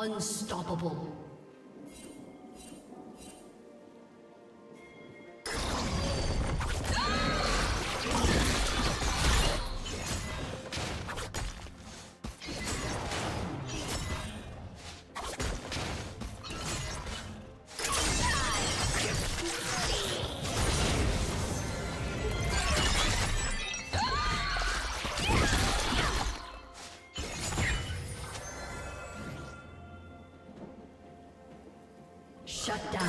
Unstoppable. Shut down.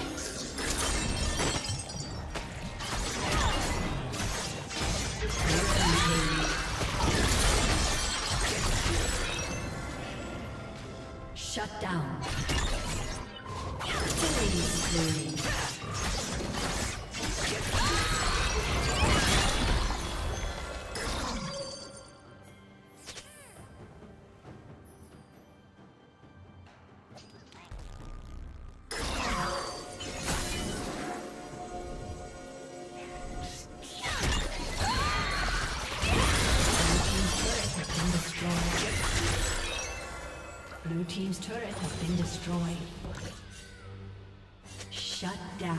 Shut down. Killing turret has been destroyed. Shut down.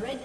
Red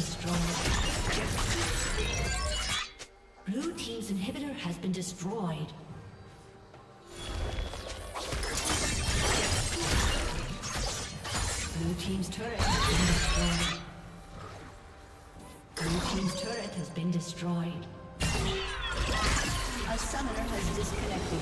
Destroyed. Blue team's turret has been destroyed. Blue team's turret has been destroyed. A summoner has disconnected.